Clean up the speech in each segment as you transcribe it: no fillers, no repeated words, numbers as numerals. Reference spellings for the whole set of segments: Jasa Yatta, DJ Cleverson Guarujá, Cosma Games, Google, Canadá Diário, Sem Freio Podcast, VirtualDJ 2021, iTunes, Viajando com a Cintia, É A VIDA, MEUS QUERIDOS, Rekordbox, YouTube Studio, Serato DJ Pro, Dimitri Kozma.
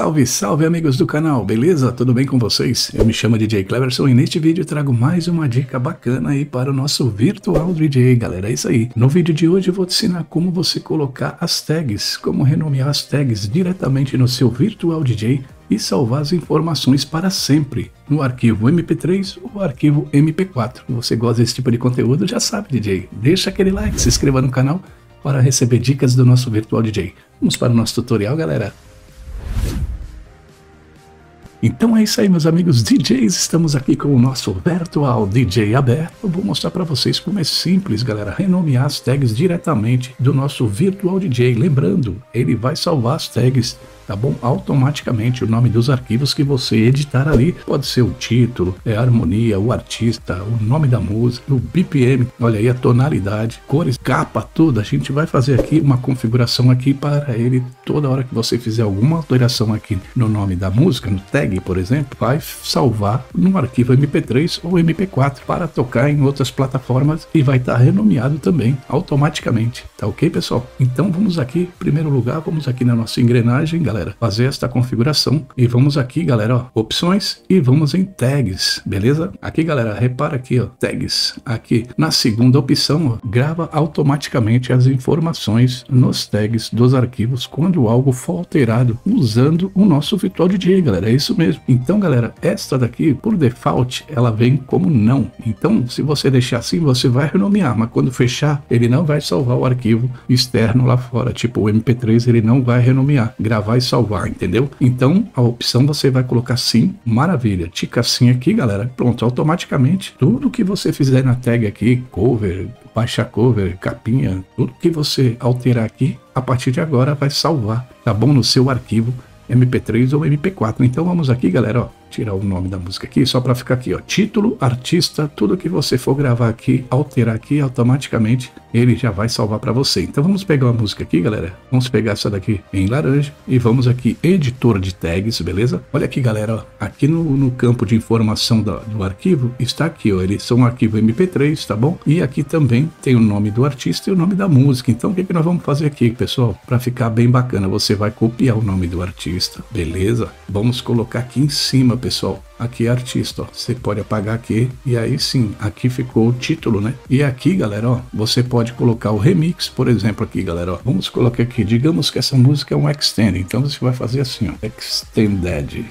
Salve, salve amigos do canal, beleza? Tudo bem com vocês? Eu me chamo DJ Cleverson e neste vídeo trago mais uma dica bacana aí para o nosso Virtual DJ, galera, é isso aí. No vídeo de hoje eu vou te ensinar como você colocar as tags, como renomear as tags diretamente no seu Virtual DJ e salvar as informações para sempre no arquivo MP3 ou arquivo MP4. Se você gosta desse tipo de conteúdo, já sabe DJ, deixa aquele like, se inscreva no canal para receber dicas do nosso Virtual DJ. Vamos para o nosso tutorial, galera. Então é isso aí, meus amigos DJs, estamos aqui com o nosso Virtual DJ aberto. Eu vou mostrar para vocês como é simples, galera, renomear as tags diretamente do nosso Virtual DJ. Lembrando, ele vai salvar as tags, tá bom? Automaticamente, o nome dos arquivos que você editar ali, pode ser o título, a harmonia, o artista, o nome da música, o BPM, olha aí a tonalidade, cores, capa, tudo. A gente vai fazer aqui uma configuração aqui para ele, toda hora que você fizer alguma alteração aqui no nome da música, no tag, por exemplo, vai salvar no arquivo MP3 ou MP4 para tocar em outras plataformas e vai estar renomeado também automaticamente, tá ok, pessoal? Então vamos aqui, em primeiro lugar, vamos aqui na nossa engrenagem, galera, fazer esta configuração e vamos aqui, galera, ó, opções e vamos em tags, beleza? Aqui, galera, repara aqui, ó, tags, aqui na segunda opção, ó, grava automaticamente as informações nos tags dos arquivos quando algo for alterado usando o nosso Virtual DJ, galera, é isso mesmo. Então, galera, esta daqui por default ela vem como não. Então, se você deixar assim, você vai renomear, mas quando fechar, ele não vai salvar o arquivo externo lá fora, tipo o MP3, ele não vai renomear, gravar e salvar, entendeu? Então, a opção você vai colocar sim, maravilha, tica sim aqui, galera, pronto, automaticamente tudo que você fizer na tag aqui, cover, baixa cover, capinha, tudo que você alterar aqui, a partir de agora vai salvar, tá bom? No seu arquivo MP3 ou MP4. Então vamos aqui, galera, ó, tirar o nome da música aqui, só para ficar aqui, ó, título, artista, tudo que você for gravar aqui, alterar aqui, automaticamente ele já vai salvar para você. Então vamos pegar uma música aqui, galera, vamos pegar essa daqui em laranja e vamos aqui, editor de tags, beleza? Olha aqui, galera, ó, aqui no campo de informação do arquivo, está aqui, ó, eles são um arquivo MP3, tá bom? E aqui também tem o nome do artista e o nome da música. Então o que nós vamos fazer aqui, pessoal? Para ficar bem bacana, você vai copiar o nome do artista, beleza? Vamos colocar aqui em cima, pessoal, aqui é artista, ó, você pode apagar aqui e aí sim, aqui ficou o título, né? E aqui, galera, ó, você pode colocar o remix, por exemplo, aqui, galera, ó, vamos colocar aqui, digamos que essa música é um extend, então você vai fazer assim, ó, extended.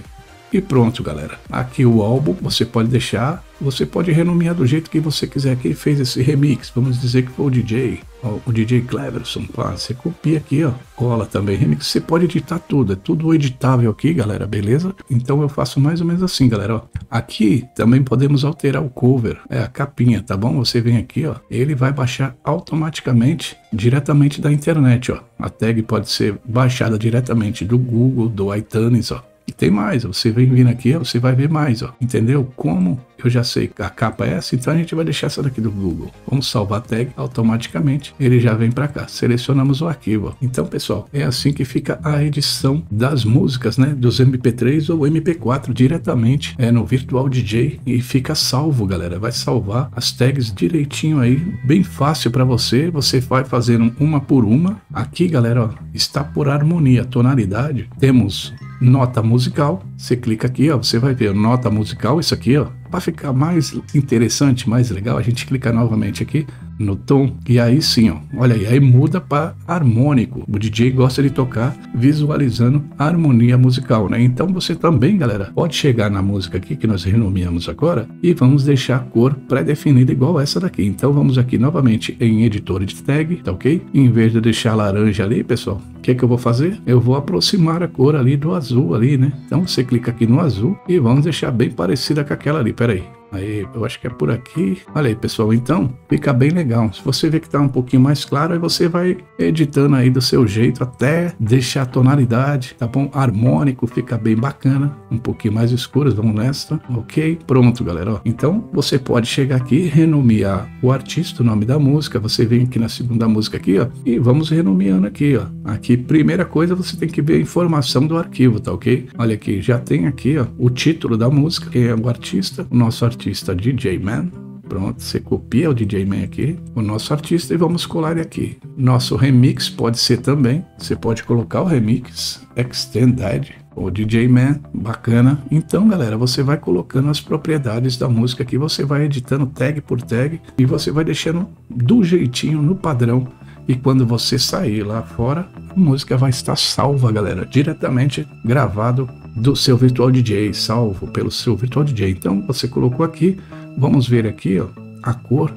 E pronto, galera, aqui o álbum você pode deixar, você pode renomear do jeito que você quiser. Aqui fez esse remix, vamos dizer que foi o DJ, ó, o DJ Cleverson, pá, você copia aqui, ó, cola também remix, você pode editar tudo, é tudo editável aqui, galera, beleza? Então eu faço mais ou menos assim, galera, ó, aqui também podemos alterar o cover, é a capinha, tá bom? Você vem aqui, ó, ele vai baixar automaticamente, diretamente da internet, ó, a tag pode ser baixada diretamente do Google, do iTunes, ó. E tem mais, você vem vindo aqui, você vai ver mais, ó, entendeu? Como eu já sei que a capa é essa, então a gente vai deixar essa daqui do Google. Vamos salvar a tag, automaticamente ele já vem para cá, selecionamos o arquivo, ó. Então, pessoal, é assim que fica a edição das músicas, né, dos MP3 ou MP4 diretamente no Virtual DJ e fica salvo, galera, vai salvar as tags direitinho aí, bem fácil para você, você vai fazendo uma por uma. Aqui, galera, ó, está por harmonia, tonalidade, temos nota musical, você clica aqui, ó, você vai ver nota musical, isso aqui, ó, para ficar mais interessante, mais legal, a gente clica novamente aqui no tom e aí sim, ó, olha aí, aí muda para harmônico. O DJ gosta de tocar visualizando a harmonia musical, né? Então você também, galera, pode chegar na música aqui que nós renomeamos agora e vamos deixar a cor pré-definida igual essa daqui. Então vamos aqui novamente em editor de tag, tá ok? Em vez de deixar laranja ali, pessoal, o que é que eu vou fazer? Eu vou aproximar a cor ali do azul ali, né? Então você clica aqui no azul e vamos deixar bem parecida com aquela ali, peraí. Aí, eu acho que é por aqui. Olha aí, pessoal, então fica bem legal. Se você ver que tá um pouquinho mais claro, aí você vai editando aí do seu jeito até deixar a tonalidade, tá bom? Harmônico, fica bem bacana. Um pouquinho mais escuro, vamos nessa. Ok, pronto, galera, ó. Então você pode chegar aqui, renomear o artista, o nome da música. Você vem aqui na segunda música aqui, ó, e vamos renomeando aqui, ó. Aqui, primeira coisa, você tem que ver a informação do arquivo, tá ok? Olha aqui, já tem aqui, ó, o título da música, que é o artista, o nosso artista DJ Man, pronto, você copia o DJ Man aqui, o nosso artista, e vamos colar ele aqui. Nosso remix pode ser também, você pode colocar o remix, extended, o DJ Man, bacana. Então, galera, você vai colocando as propriedades da música aqui, você vai editando tag por tag e você vai deixando do jeitinho, no padrão. E quando você sair lá fora, a música vai estar salva, galera, diretamente gravado do seu Virtual DJ, salvo pelo seu Virtual DJ. Então, você colocou aqui, vamos ver aqui, ó, a cor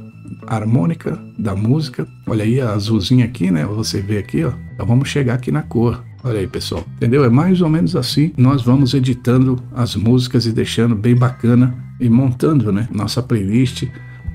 harmônica da música. Olha aí a azulzinha aqui, né? Você vê aqui, ó. Então, vamos chegar aqui na cor. Olha aí, pessoal, entendeu? É mais ou menos assim. Nós vamos editando as músicas e deixando bem bacana e montando, né, nossa playlist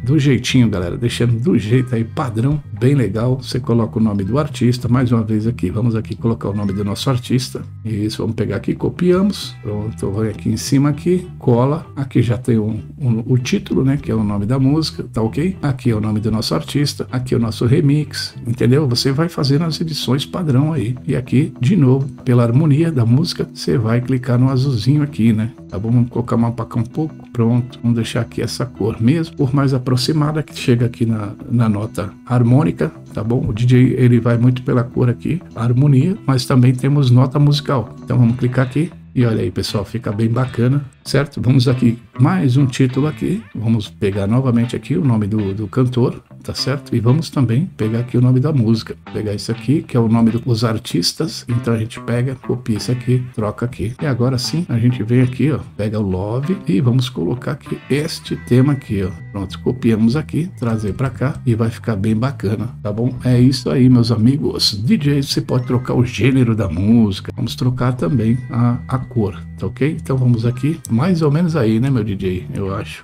do jeitinho, galera, deixando do jeito aí padrão, bem legal. Você coloca o nome do artista, mais uma vez aqui, vamos aqui colocar o nome do nosso artista. Isso, vamos pegar aqui, copiamos, pronto, vai aqui em cima aqui, cola, aqui já tem o título, né, que é o nome da música, tá ok? Aqui é o nome do nosso artista, aqui é o nosso remix, entendeu? Você vai fazendo as edições padrão aí, e aqui, de novo, pela harmonia da música, você vai clicar no azulzinho aqui, né? Tá bom, vamos colocar uma paca um pouco, pronto, vamos deixar aqui essa cor mesmo, por mais aproximada, que chega aqui na nota harmônica, tá bom? O DJ, ele vai muito pela cor aqui, harmonia, mas também temos nota musical. Então vamos clicar aqui e olha aí, pessoal, fica bem bacana, certo? Vamos aqui, mais um título aqui, vamos pegar novamente aqui o nome do cantor, tá certo? E vamos também pegar aqui o nome da música, pegar isso aqui, que é o nome dos artistas. Então a gente pega, copia isso aqui, troca aqui, e agora sim a gente vem aqui, ó, pega o Love e vamos colocar aqui este tema aqui, ó, pronto, copiamos aqui, trazer pra cá e vai ficar bem bacana, tá bom? É isso aí, meus amigos, DJ, você pode trocar o gênero da música, vamos trocar também a cor, tá ok? Então vamos aqui, mais ou menos aí, né, meu DJ? Eu acho.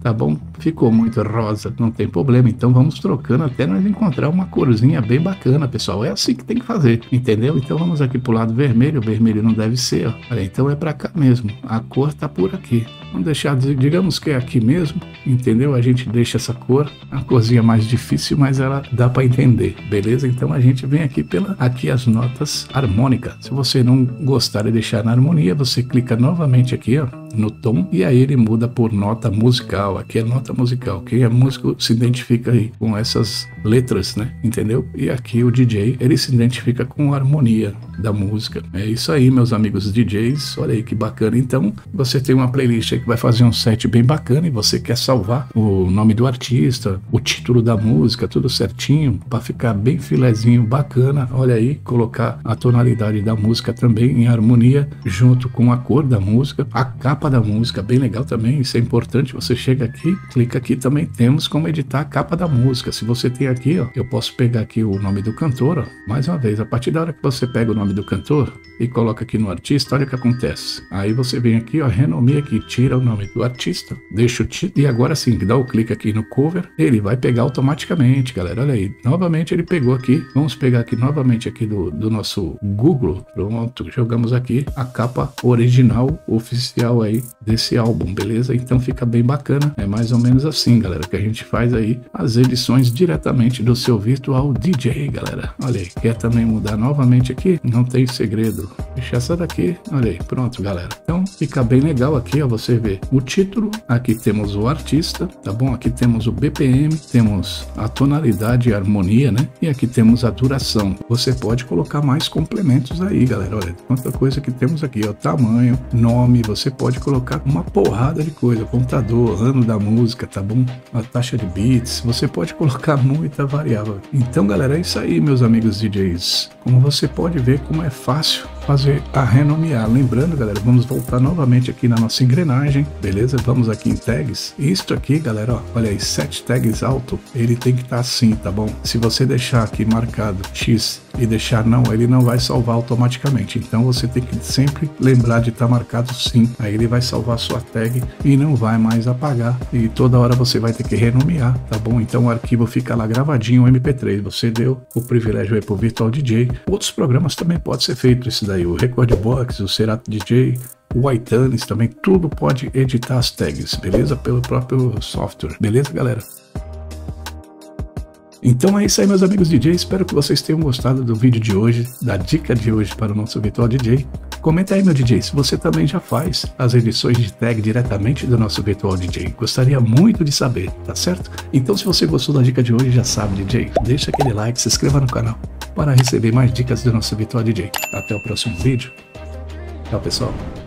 Tá bom? Ficou muito rosa, não tem problema. Então vamos trocando até nós encontrar uma corzinha bem bacana, pessoal. É assim que tem que fazer, entendeu? Então vamos aqui pro lado vermelho. O vermelho não deve ser, ó. Olha, então é pra cá mesmo. A cor tá por aqui. Vamos deixar, digamos que é aqui mesmo, entendeu? A gente deixa essa cor, a corzinha mais difícil, mas ela dá pra entender, beleza? Então a gente vem aqui aqui as notas harmônicas. Se você não gostar de deixar na harmonia, você clica novamente aqui, ó, no tom, e aí ele muda por nota musical. Aqui é nota musical, quem é músico se identifica aí com essas letras, né, entendeu? E aqui o DJ, ele se identifica com a harmonia da música. É isso aí, meus amigos DJs, olha aí que bacana. Então você tem uma playlist aí que vai fazer um set bem bacana, e você quer salvar o nome do artista, o título da música, tudo certinho, para ficar bem filezinho, bacana. Olha aí, colocar a tonalidade da música também em harmonia, junto com a cor da música, a capa da música, bem legal também, isso é importante. Você chega aqui, clica aqui, também temos como editar a capa da música. Se você tem aqui, ó, eu posso pegar aqui o nome do cantor, ó, mais uma vez, a partir da hora que você pega o nome do cantor e coloca aqui no artista, olha o que acontece. Aí você vem aqui, ó, renomeia aqui, tira o nome do artista, deixa o título, e agora sim, dá o clique aqui no cover, ele vai pegar automaticamente, galera, olha aí, novamente ele pegou aqui. Vamos pegar aqui novamente aqui do nosso Google, pronto, jogamos aqui a capa original, oficial aí desse álbum, beleza? Então fica bem bacana. É mais ou menos assim, galera, que a gente faz aí as edições diretamente do seu Virtual DJ, galera. Olha aí, quer também mudar novamente aqui? Não tem segredo. Deixa essa daqui, olha aí, pronto, galera. Então fica bem legal aqui, ó, você vê o título, aqui temos o artista, tá bom? Aqui temos o BPM, temos a tonalidade e harmonia, né? E aqui temos a duração. Você pode colocar mais complementos aí, galera, olha, quanta coisa que temos aqui, ó, tamanho, nome, você pode colocar uma porrada de coisa, computador, ano da música, tá bom? A taxa de bits, você pode colocar muita variável. Então, galera, é isso aí, meus amigos DJs. Como você pode ver, como é fácil fazer a renomear. Lembrando, galera, vamos voltar novamente aqui na nossa engrenagem, beleza? Vamos aqui em tags. Isto aqui, galera, ó, olha aí, 7 tags alto, ele tem que estar assim, tá bom? Se você deixar aqui marcado X e deixar não, ele não vai salvar automaticamente. Então você tem que sempre lembrar de estar marcado sim. Aí ele vai salvar sua tag e não vai mais apagar, e toda hora você vai ter que renomear, tá bom? Então o arquivo fica lá gravadinho, o MP3. Você deu o privilégio aí pro Virtual DJ. Outros programas também pode ser feito isso daí, o Rekordbox, o Serato DJ, o iTunes também, tudo pode editar as tags, beleza? Pelo próprio software, beleza, galera? Então é isso aí, meus amigos DJ, espero que vocês tenham gostado do vídeo de hoje, da dica de hoje para o nosso Virtual DJ. Comenta aí, meu DJ, se você também já faz as edições de tag diretamente do nosso Virtual DJ. Gostaria muito de saber, tá certo? Então se você gostou da dica de hoje, já sabe, DJ, deixa aquele like, se inscreva no canal para receber mais dicas do nosso Virtual DJ. Até o próximo vídeo. Tchau, pessoal.